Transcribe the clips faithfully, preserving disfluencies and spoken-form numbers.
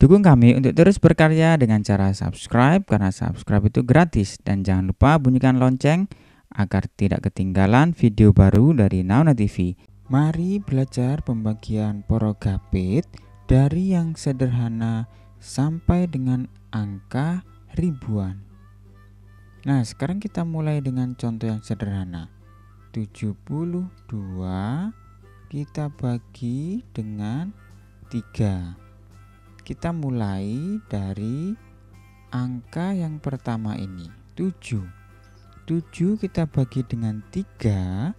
Dukung kami untuk terus berkarya dengan cara subscribe, karena subscribe itu gratis. Dan jangan lupa bunyikan lonceng agar tidak ketinggalan video baru dari Nauna T V. Mari belajar pembagian porogapit dari yang sederhana sampai dengan angka ribuan. Nah, sekarang kita mulai dengan contoh yang sederhana. tujuh puluh dua kita bagi dengan tiga. Kita mulai dari angka yang pertama ini, tujuh. tujuh kita bagi dengan tiga,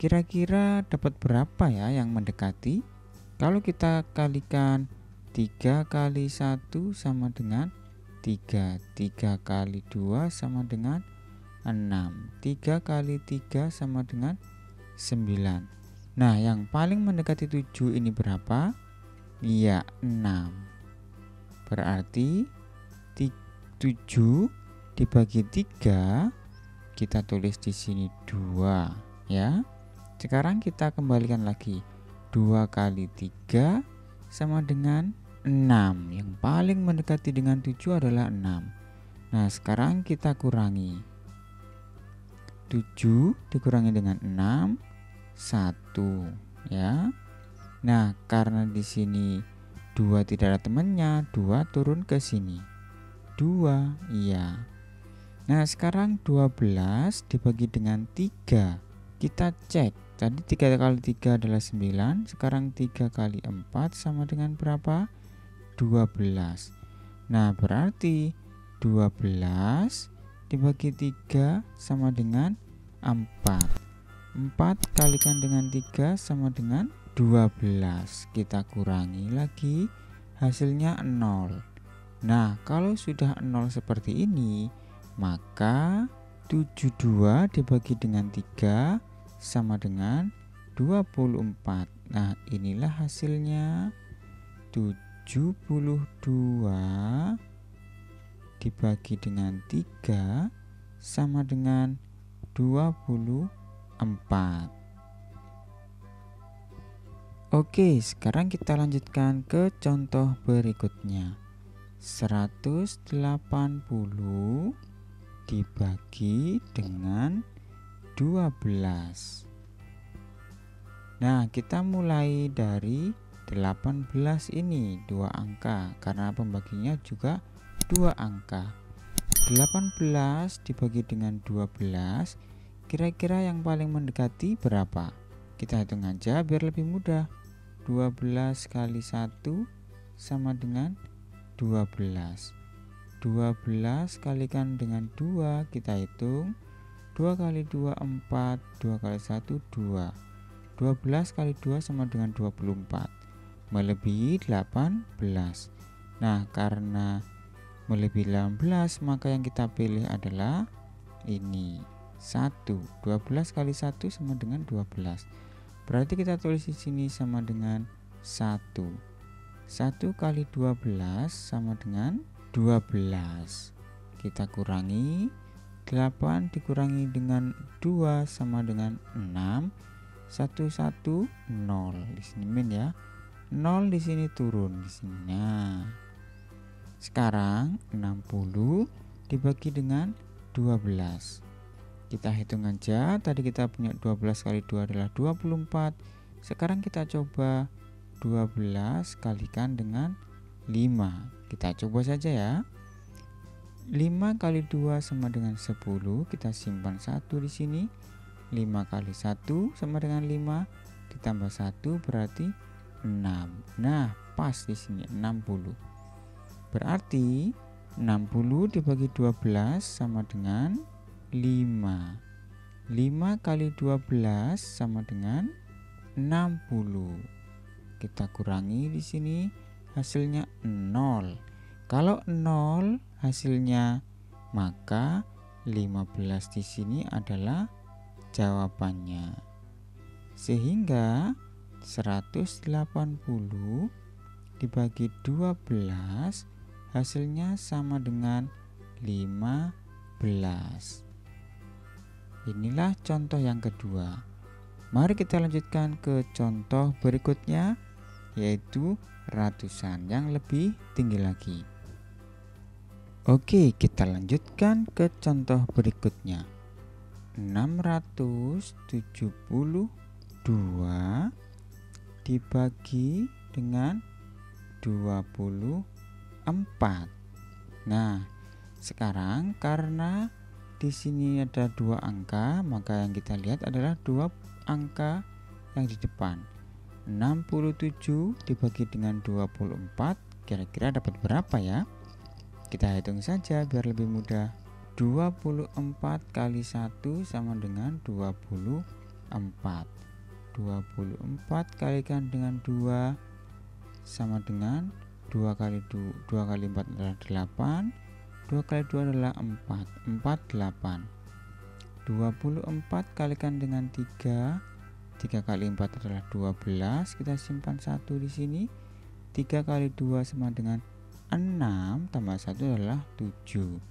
kira-kira dapat berapa ya yang mendekati? Kalau kita kalikan tiga kali satu sama dengan tiga, tiga kali dua sama dengan enam, tiga kali tiga sama dengan sembilan. Nah, yang paling mendekati tujuh ini berapa? Iya, enam. Berarti tujuh dibagi tiga, kita tulis di sini dua ya. Sekarang kita kembalikan lagi, dua kali tiga sama dengan enam. Yang paling mendekati dengan tujuh adalah enam. Nah, sekarang kita kurangi. Tujuh dikurangi dengan enam, satu ya. Nah, karena di sini dua tidak ada temannya, dua turun ke sini, dua iya. Nah, sekarang dua belas dibagi dengan tiga. Kita cek. Tadi tiga kali tiga adalah sembilan. Sekarang tiga kali empat sama dengan berapa? dua belas. Nah, berarti dua belas dibagi tiga sama dengan empat. empat kalikan dengan tiga sama dengan dua belas. Kita kurangi lagi, hasilnya nol. Nah, kalau sudah nol seperti ini, maka tujuh puluh dua dibagi dengan tiga sama dengan dua puluh empat. Nah, inilah hasilnya. tujuh puluh dua dibagi dengan tiga sama dengan dua puluh empat. Oke, sekarang kita lanjutkan ke contoh berikutnya. seratus delapan puluh dibagi dengan dua belas. Nah, kita mulai dari delapan belas ini, dua angka, karena pembaginya juga dua angka. delapan belas dibagi dengan dua belas, kira-kira yang paling mendekati berapa? Kita hitung aja biar lebih mudah. dua belas kali satu sama dengan dua belas. dua belas kalikan dengan dua, kita hitung. dua kali dua empat, dua kali satu dua. dua belas kali dua sama dengan dua puluh empat. Melebihi delapan belas. Nah, karena melebihi delapan belas, maka yang kita pilih adalah ini. satu. dua belas kali satu sama dengan dua belas. Berarti kita tulis di sini sama dengan satu. satu kali dua belas sama dengan dua belas. Kita kurangi, delapan dikurangi dengan dua sama dengan enam. satu satu nol di sini min ya. nol di sini turun di sini. Nah, sekarang enam puluh dibagi dengan dua belas. Kita hitung aja. Tadi kita punya dua belas kali dua adalah dua puluh empat. Sekarang kita coba dua belas kalikan dengan lima. Kita coba saja ya. lima kali dua sama dengan sepuluh. Kita simpan satu di sini. lima kali satu sama dengan lima. Ditambah satu berarti enam. Nah, pas di sini enam puluh. Berarti enam puluh dibagi dua belas sama dengan lima. lima kali dua belas sama dengan enam puluh. Kita kurangi di sini. Hasilnya nol. Kalau nol hasilnya, maka lima belas di sini adalah jawabannya. Sehingga seratus delapan puluh dibagi dua belas hasilnya sama dengan lima belas. Inilah contoh yang kedua. Mari kita lanjutkan ke contoh berikutnya. yaitu ratusan yang lebih tinggi lagi. Oke, kita lanjutkan ke contoh berikutnya. enam ratus tujuh puluh dua dibagi dengan dua puluh empat. Nah, sekarang karena di sini ada dua angka, maka yang kita lihat adalah dua angka yang di depan. enam puluh tujuh dibagi dengan dua puluh empat, kira-kira dapat berapa ya? Kita hitung saja biar lebih mudah. dua puluh empat kali satu sama dengan dua puluh empat. dua puluh empat kalikan dengan dua sama dengan dua kali dua, dua kali empat adalah delapan, dua kali dua adalah empat, empat, delapan. dua puluh empat kalikan dengan tiga, tiga kali empat adalah dua belas, kita simpan satu di sini. tiga kali dua sama dengan enam, tambah satu adalah tujuh.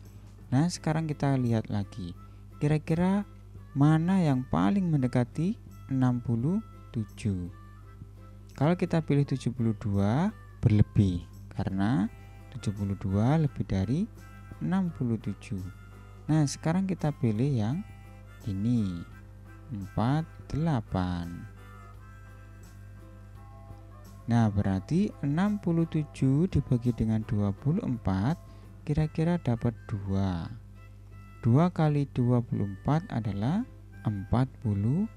Nah, sekarang kita lihat lagi, kira-kira mana yang paling mendekati enam puluh tujuh. Kalau kita pilih tujuh puluh dua, berlebih, karena tujuh puluh dua lebih dari enam puluh tujuh. Nah, sekarang kita pilih yang ini, empat puluh delapan. Nah, berarti enam puluh tujuh dibagi dengan dua puluh empat kira-kira dapat dua. dua kali dua puluh empat adalah empat puluh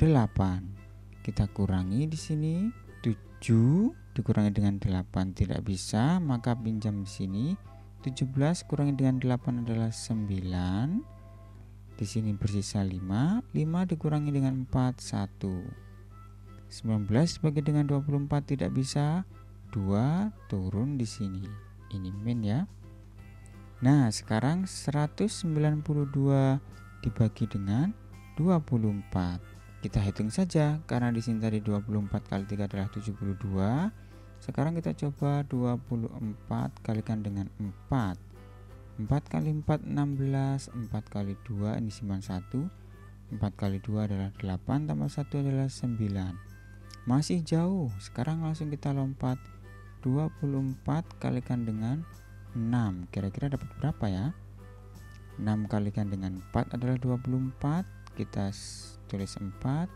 delapan. Kita kurangi di sini, tujuh dikurangi dengan delapan tidak bisa, maka pinjam di sini. tujuh belas kurangi dengan delapan adalah sembilan. Di sini bersisa lima, lima dikurangi dengan empat, satu. sembilan belas dibagi dengan dua puluh empat tidak bisa, dua turun di sini. Ini min ya. Nah, sekarang seratus sembilan puluh dua dibagi dengan dua puluh empat. Kita hitung saja, karena di sini tadi dua puluh empat kali tiga adalah tujuh puluh dua. Sekarang kita coba dua puluh empat kalikan dengan empat. empat kali empat enam belas, empat kali dua ini simpan satu, empat kali dua adalah delapan, tambah satu adalah sembilan. Masih jauh. Sekarang langsung kita lompat, dua puluh empat kalikan dengan enam, kira-kira dapat berapa ya? enam kalikan dengan empat adalah dua puluh empat. Kita tulis empat,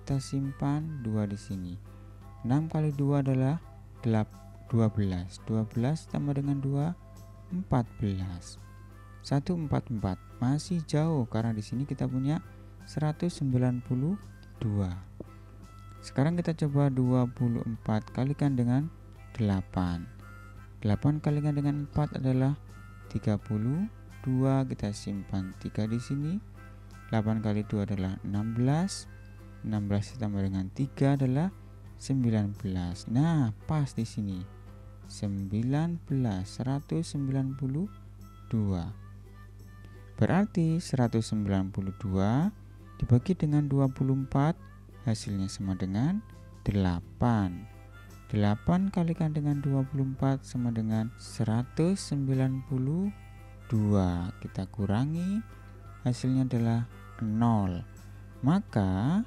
kita simpan dua di sini. enam kali dua adalah delapan, dua belas. dua belas tambah dengan dua, empat belas. seratus empat puluh empat masih jauh, karena di sini kita punya seratus sembilan puluh dua. Sekarang kita coba dua puluh empat kalikan dengan delapan. delapan kalikan dengan empat adalah tiga puluh dua. Kita simpan tiga di sini. delapan kali dua adalah enam belas. enam belas ditambah dengan tiga adalah sembilan belas. Nah, pas di sini. sembilan belas, seratus sembilan puluh dua. Berarti seratus sembilan puluh dua dibagi dengan dua puluh empat hasilnya sama dengan delapan. delapan kalikan dengan dua puluh empat sama dengan seratus sembilan puluh dua. Kita kurangi, hasilnya adalah nol. Maka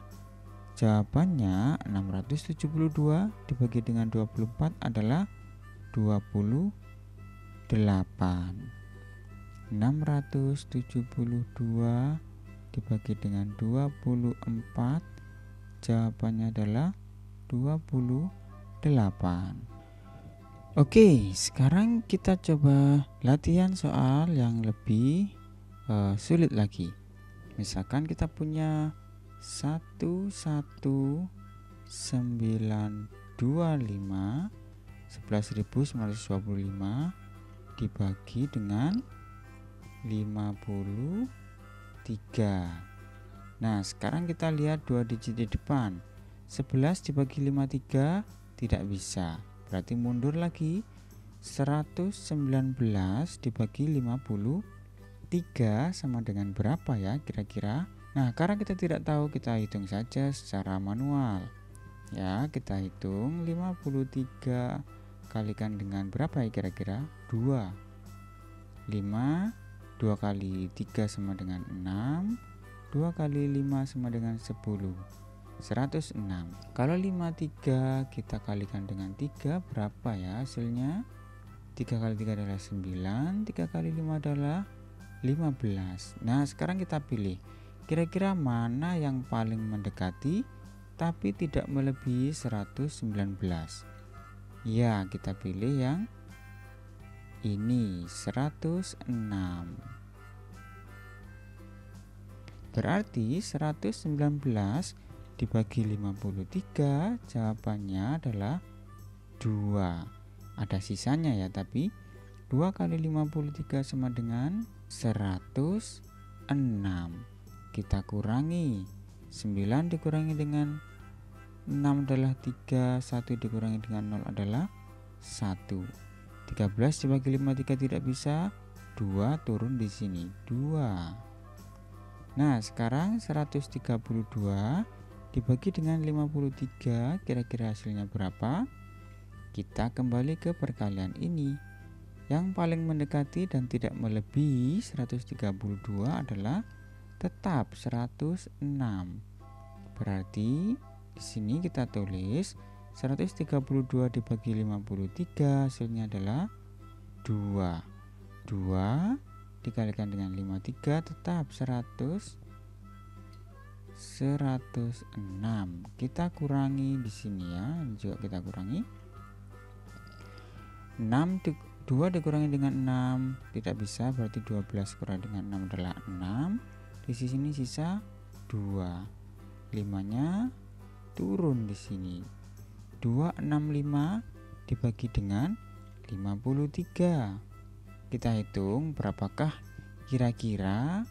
jawabannya enam ratus tujuh puluh dua dibagi dengan dua puluh empat adalah dua puluh delapan. enam ratus tujuh puluh dua dibagi dengan dua puluh empat, jawabannya adalah dua puluh delapan. Oke, sekarang kita coba latihan soal yang lebih uh, sulit lagi. Misalkan kita punya satu juta sembilan ratus dua puluh lima ribu sebelas ribu sembilan ratus dua puluh lima dibagi dengan lima puluh tiga. Nah, sekarang kita lihat dua digit di depan. sebelas dibagi lima puluh tiga tidak bisa. Berarti mundur lagi. seratus sembilan belas dibagi lima puluh tiga sama dengan berapa ya kira-kira? Nah, karena kita tidak tahu, kita hitung saja secara manual. Ya, kita hitung lima puluh tiga kalikan dengan berapa ya kira-kira? dua. lima, dua kali tiga sama dengan enam, dua kali lima sama dengan sepuluh. sepuluh seratus enam. Kalau lima puluh tiga kita kalikan dengan tiga, berapa ya hasilnya? tiga kali tiga adalah sembilan, tiga kali lima adalah lima belas. Nah, sekarang kita pilih kira-kira mana yang paling mendekati tapi tidak melebihi seratus sembilan belas. Ya, kita pilih yang ini, seratus enam. Berarti seratus sembilan belas dibagi lima puluh tiga, jawabannya adalah dua. Ada sisanya ya, tapi dua kali lima puluh tiga sama dengan seratus enam. Kita kurangi, sembilan dikurangi dengan enam adalah tiga, satu dikurangi dengan nol adalah satu. tiga belas dibagi lima puluh tiga tidak bisa, dua turun di sini, dua. Nah, sekarang seratus tiga puluh dua dibagi dengan lima puluh tiga, kira-kira hasilnya berapa? Kita kembali ke perkalian ini. Yang paling mendekati dan tidak melebihi seratus tiga puluh dua adalah tetap seratus enam. Berarti di sini kita tulis seratus tiga puluh dua dibagi lima puluh tiga, hasilnya adalah dua. dua dikalikan dengan lima puluh tiga tetap seratus enam. Kita kurangi di sini ya, ini juga kita kurangi. enam, dua dikurangi dengan enam tidak bisa, berarti dua belas kurang dengan enam adalah enam. Di sini sisa dua, lima nya turun di sini. Dua enam lima dibagi dengan lima puluh tiga, kita hitung berapakah kira-kira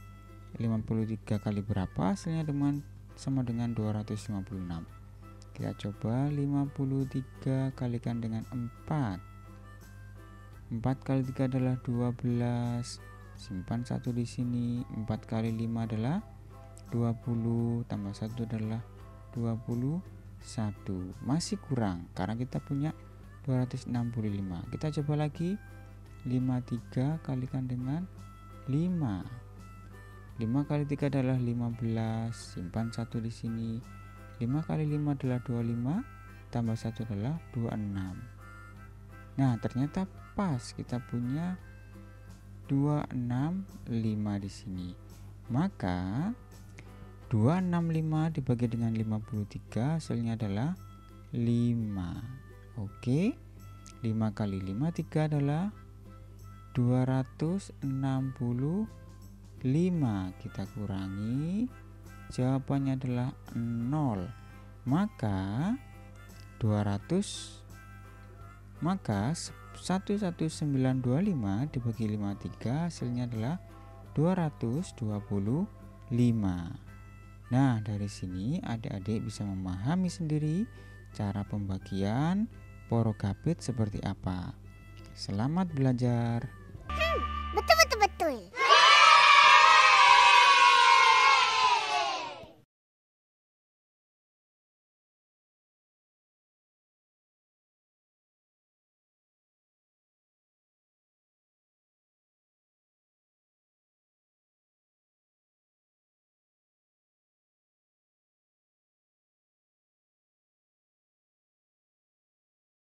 lima puluh tiga kali berapa hasilnya, dengan sama dengan dua ratus lima puluh enam. Kita coba lima puluh tiga kalikan dengan empat, empat kali tiga adalah dua belas, simpan satu di sini. empat kali lima adalah dua puluh, tambah satu adalah dua puluh satu. Masih kurang karena kita punya dua ratus enam puluh lima. Kita coba lagi, lima puluh tiga kalikan dengan lima, lima kali tiga adalah lima belas, simpan satu di sini. lima kali lima adalah dua puluh lima, tambah satu adalah dua puluh enam. Nah, ternyata pas, kita punya dua enam lima di sini. Maka dua enam lima dibagi dengan lima puluh tiga, hasilnya adalah lima. Oke, lima kali lima tiga adalah dua ratus enam puluh lima. Kita kurangi, jawabannya adalah nol. Maka dua ratus Maka seratus sembilan belas dua puluh lima dibagi lima puluh tiga, hasilnya adalah dua ratus dua puluh lima. Nah, dari sini adik-adik bisa memahami sendiri cara pembagian porogapit seperti apa. Selamat belajar. Hmm, betul.